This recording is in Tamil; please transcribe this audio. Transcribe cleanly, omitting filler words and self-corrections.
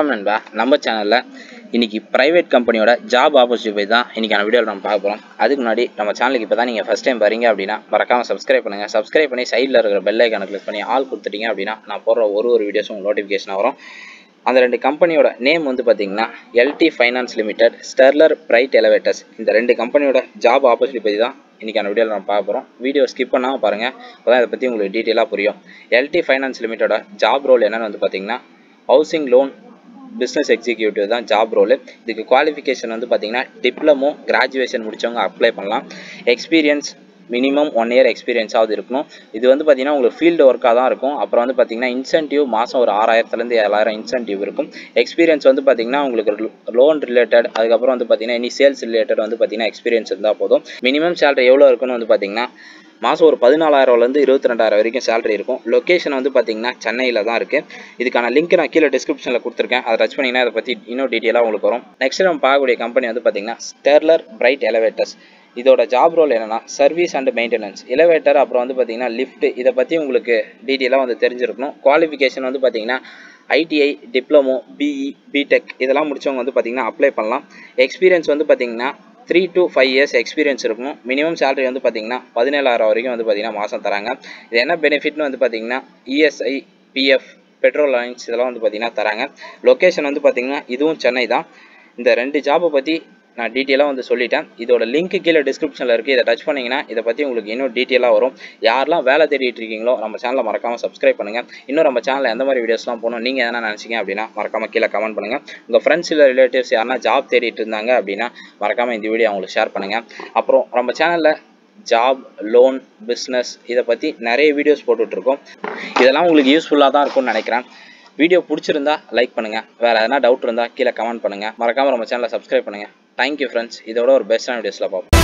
வணக்கம் நண்பா நம்ம சேனல்ல இன்னைக்கு பிரைவேட் கம்பெனியோட ஜாப் ஆப்பர்ச்சுனிட்டி தான் இன்னைக்கான வீடியோல நம்ம பார்க்க போறோம். அதுக்கு முன்னாடி நம்ம சேனலுக்கு இப்பதான் நீங்க ஃபர்ஸ்ட் டைம் வரீங்க அப்படினா மறக்காம சப்ஸ்கிரைப் பண்ணுங்க. சப்ஸ்கிரைப் பண்ணி சைடுல இருக்கிற பெல் ஐகானை கிளிக் பண்ணி ஆல் கொடுத்துட்டீங்க அப்படினா நான் போற ஒரு வீடியோஸ் உங்களுக்கு நோட்டிஃபிகேஷன் வரும். அந்த ரெண்டு கம்பெனியோட நேம் வந்து பாத்தீங்கன்னா L&T Finance Limited, Stellar Bright Elevators. இந்த ரெண்டு கம்பெனியோட ஜாப் ஆப்பர்ச்சுனிட்டி பத்தி தான் இன்னைக்கான வீடியோவில் நம்ம பார்க்க போகிறோம். வீடியோ ஸ்கிப் பண்ணாமல் பாருங்கள், அப்போ தான் இதை பற்றி உங்களுக்கு டீட்டெயிலாக புரியும். L&T Finance Limitedோட ஜாப் ரோல் என்னென்னு வந்து பார்த்தீங்கன்னா ஹவுசிங் லோன் பிஸ்னஸ் எக்ஸிக்யூட்டிவ் தான் ஜாப் ரோல். இதுக்கு குவாலிஃபிகேஷன் வந்து பார்த்தீங்கன்னா டிப்ளமோ கிராஜுவேஷன் முடித்தவங்க அப்ளை பண்ணலாம். எக்ஸ்பீரியன்ஸ் மினிமம் 1 year எக்ஸ்பீரியன்ஸாவது இருக்கணும். இது வந்து பார்த்தீங்கன்னா உங்களுக்கு ஃபீல்டு ஒர்க்காக தான் இருக்கும். அப்புறம் வந்து பார்த்தீங்கன்னா இன்சென்டிவ் மாதம் ஒரு 6000லேருந்து 7000 இன்சென்டிவ் இருக்கும். எக்ஸ்பீரியன்ஸ் வந்து பார்த்தீங்கன்னா உங்களுக்கு லோன் ரிலேட்டட், அதுக்கப்புறம் வந்து பார்த்தீங்கன்னா இனி சேல்ஸ் ரிலேட்டட் வந்து பார்த்தீங்கன்னா எக்ஸ்பீரியன்ஸ் இருந்தால் போதும். மினிமம் சேலரி எவ்வளோ இருக்குன்னு வந்து பார்த்தீங்கன்னா மாதம் ஒரு 14000லேருந்து 22000 வரைக்கும் சேலரி இருக்கும். லொக்கேஷன் வந்து பார்த்தீங்கன்னா சென்னையில் தான் இருக்குது. இதுக்கான லிங்க் நான் கீழே டிஸ்கிரிப்ஷனில் கொடுத்துருக்கேன், அதை டச் பண்ணிங்கன்னா அதை பற்றி இன்னும் டீட்டெயிலாக உங்களுக்கு வரும். நெக்ஸ்ட் நம்ம பார்க்கக்கூடிய கம்பெனி வந்து பார்த்தீங்கன்னா Stellar Bright Elevators. இதோட ஜாப் ரோல் என்னென்னா சர்வீஸ் அண்ட் மெயின்டெனன்ஸ், எலிவேட்டர், அப்புறம் வந்து பார்த்தீங்கன்னா லிஃப்ட், இதை பற்றி உங்களுக்கு டீட்டெயிலாக வந்து தெரிஞ்சிருக்கணும். குவாலிஃபிகேஷன் வந்து பார்த்தீங்கன்னா ITI, டிப்ளமோ, BE, பிடெக் இதெல்லாம் முடிச்சவங்க வந்து பார்த்தீங்கன்னா அப்ளை பண்ணலாம். எக்ஸ்பீரியன்ஸ் வந்து பார்த்தீங்கன்னா 3 to 5 years எக்ஸ்பீரியன்ஸ் இருக்கணும். மினிமம் சேலரி வந்து பார்த்தீங்கன்னா 17000 வரைக்கும் வந்து பார்த்தீங்கன்னா மாதம் தராங்க. இது என்ன பெனிஃபிட்னு வந்து பார்த்தீங்கன்னா ESI, PF, பெட்ரோல் அலைன்ஸ் இதெல்லாம் வந்து பார்த்தீங்கன்னா தராங்க. லொக்கேஷன் வந்து பார்த்தீங்கன்னா இதுவும் சென்னை தான். இந்த ரெண்டு ஜாப்பை பற்றி நான் டீட்டெயிலாக வந்து சொல்லிட்டேன். இதோட லிங்க் கீழே டிஸ்கிரிப்ஷனில் இருக்குது, இதை டச் பண்ணிங்கன்னா இதை பற்றி உங்களுக்கு இன்னும் டீட்டெயிலாக வரும். யாரெல்லாம் வேலை தேடிட்டு இருக்கீங்களோ நம்ம சேனலை மறக்காமல் சப்ஸ்கிரைப் பண்ணுங்கள். இன்னும் நம்ம சேனலில் எந்த மாதிரி வீடியோஸ்லாம் போகணும் நீங்கள் எதனா நினச்சிங்க அப்படின்னா மறக்காமல் கீழே கமெண்ட் பண்ணுங்கள். உங்கள் ஃப்ரெண்ட்ஸ் இல்லை ரிலேட்டிவ்ஸ் யாருனா ஜாப் தேடிட்டு இருந்தாங்க அப்படின்னா மறக்காமல் இந்த வீடியோ அவங்களுக்கு ஷேர் பண்ணுங்கள். அப்புறம் நம்ம சேனலில் ஜாப், லோன், பிஸ்னஸ் இதை பற்றி நிறைய வீடியோஸ் போட்டுட்ருக்கோம். இதெல்லாம் உங்களுக்கு யூஸ்ஃபுல்லாக தான் இருக்கும்னு நினைக்கிறேன். வீடியோ பிடிச்சிருந்தா லைக் பண்ணுங்கள், வேறு எதனா டவுட் இருந்தால் கீழே கமெண்ட் பண்ணுங்கள், மறக்காமல் நம்ம சேனலை சப்ஸ்கிரைப் பண்ணுங்கள். Thank you friends. இதோட ஒரு பெஸ்ட்டான வீடியோஸில் பார்ப்போம்.